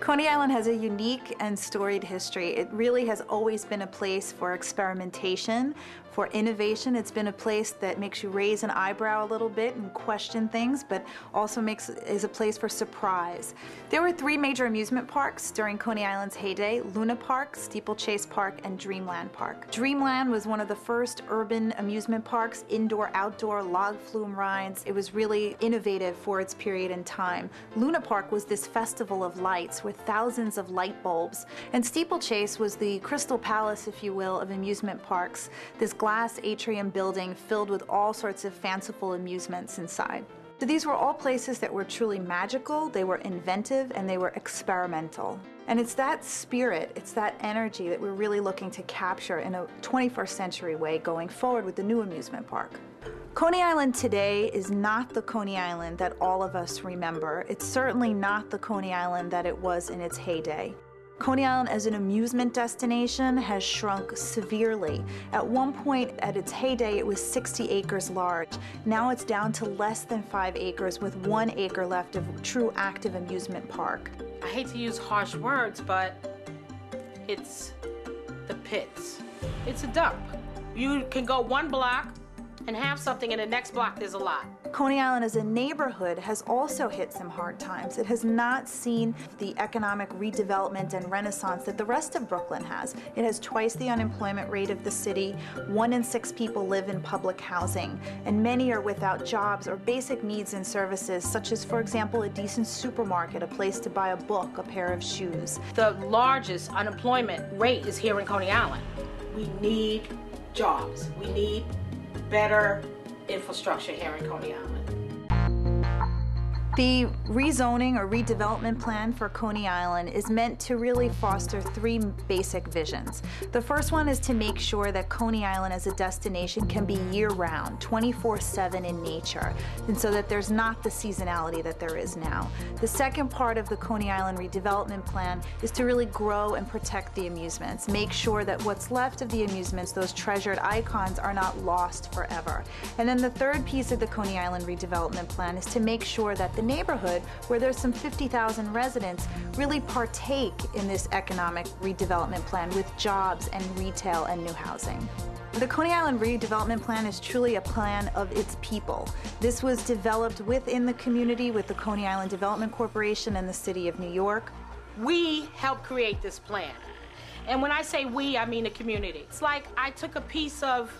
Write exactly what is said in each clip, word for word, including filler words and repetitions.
Coney Island has a unique and storied history. It really has always been a place for experimentation, for innovation. It's been a place that makes you raise an eyebrow a little bit and question things, but also makes is a place for surprise. There were three major amusement parks during Coney Island's heyday: Luna Park, Steeplechase Park, and Dreamland Park. Dreamland was one of the first urban amusement parks, indoor, outdoor, log flume rides. It was really innovative for its period and time. Luna Park was this festival of lights, thousands of light bulbs. And Steeplechase was the Crystal Palace, if you will, of amusement parks, this glass atrium building filled with all sorts of fanciful amusements inside. So these were all places that were truly magical, they were inventive, and they were experimental. And it's that spirit, it's that energy that we're really looking to capture in a twenty-first century way going forward with the new amusement park. Coney Island today is not the Coney Island that all of us remember. It's certainly not the Coney Island that it was in its heyday. Coney Island as an amusement destination has shrunk severely. At one point at its heyday, it was sixty acres large. Now it's down to less than five acres with one acre left of true active amusement park. I hate to use harsh words, but it's the pits. It's a dump. You can go one block and have something in the next block, there's a lot. Coney Island as a neighborhood has also hit some hard times. It has not seen the economic redevelopment and renaissance that the rest of Brooklyn has. It has twice the unemployment rate of the city. One in six people live in public housing, and many are without jobs or basic needs and services, such as, for example, a decent supermarket, a place to buy a book, a pair of shoes. The largest unemployment rate is here in Coney Island. We need jobs. We need better infrastructure here in Coney Island. The rezoning or redevelopment plan for Coney Island is meant to really foster three basic visions. The first one is to make sure that Coney Island as a destination can be year-round, twenty-four seven in nature, and so that there's not the seasonality that there is now. The second part of the Coney Island redevelopment plan is to really grow and protect the amusements, make sure that what's left of the amusements, those treasured icons, are not lost forever. And then the third piece of the Coney Island redevelopment plan is to make sure that the neighborhood, where there's some fifty thousand residents, really partake in this economic redevelopment plan with jobs and retail and new housing. The Coney Island redevelopment plan is truly a plan of its people. This was developed within the community with the Coney Island Development Corporation and the City of New York. We helped create this plan. And when I say we, I mean the community. It's like I took a piece of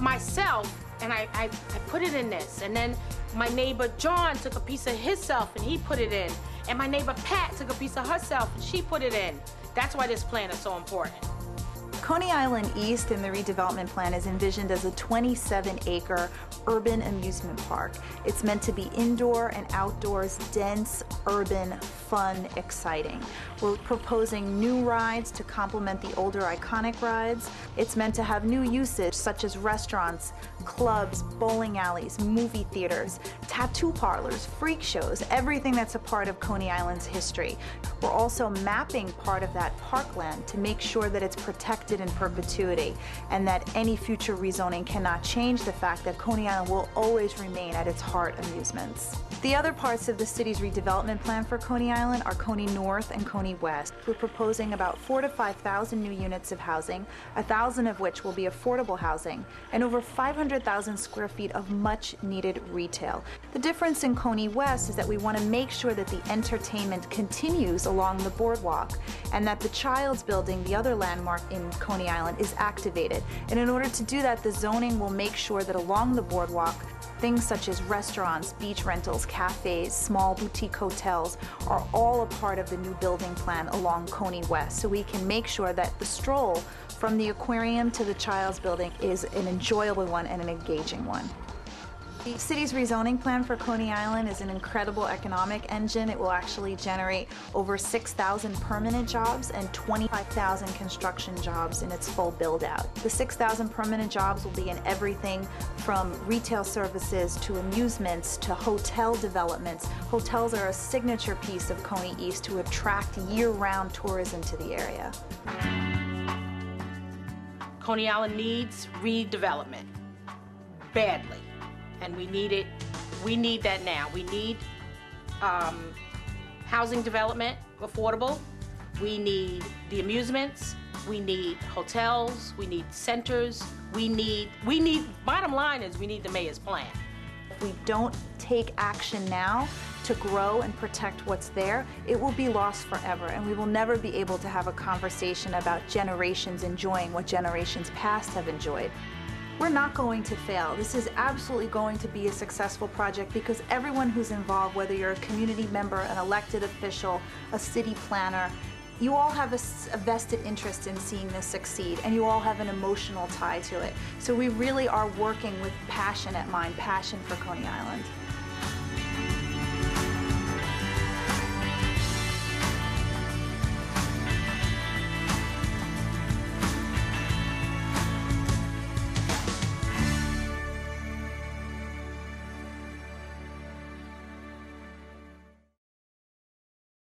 myself and I, I, I put it in this, and then my neighbor John took a piece of himself and he put it in, and my neighbor Pat took a piece of herself and she put it in. That's why this plan is so important. Coney Island East in the redevelopment plan is envisioned as a twenty-seven acre urban amusement park. It's meant to be indoor and outdoors, dense, urban, fun, exciting. We're proposing new rides to complement the older iconic rides. It's meant to have new usage such as restaurants, clubs, bowling alleys, movie theaters, tattoo parlors, freak shows, everything that's a part of Coney Island's history. We're also mapping part of that parkland to make sure that it's protected in perpetuity, and that any future rezoning cannot change the fact that Coney Island will always remain at its heart amusements. The other parts of the city's redevelopment plan for Coney Island are Coney North and Coney West. We're proposing about four to five thousand new units of housing, a thousand of which will be affordable housing, and over five hundred thousand square feet of much-needed retail. The difference in Coney West is that we want to make sure that the entertainment continues along the boardwalk, and that the Childs building, the other landmark in Coney Island, is activated. And in order to do that, the zoning will make sure that along the boardwalk, things such as restaurants, beach rentals, cafes, small boutique hotels are all a part of the new building plan along Coney West, so we can make sure that the stroll from the aquarium to the Childs building is an enjoyable one and an engaging one. The city's rezoning plan for Coney Island is an incredible economic engine. It will actually generate over six thousand permanent jobs and twenty-five thousand construction jobs in its full build-out. The six thousand permanent jobs will be in everything from retail services to amusements to hotel developments. Hotels are a signature piece of Coney East to attract year-round tourism to the area. Coney Island needs redevelopment badly. And we need it, we need that now. We need um, housing development. affordable. We need the amusements, we need hotels, we need centers, we need, we need, bottom line is we need the mayor's plan. If we don't take action now to grow and protect what's there, it will be lost forever, and we will never be able to have a conversation about generations enjoying what generations past have enjoyed. We're not going to fail. This is absolutely going to be a successful project because everyone who's involved, whether you're a community member, an elected official, a city planner, you all have a, a vested interest in seeing this succeed, and you all have an emotional tie to it. So we really are working with passion at mind, passion for Coney Island.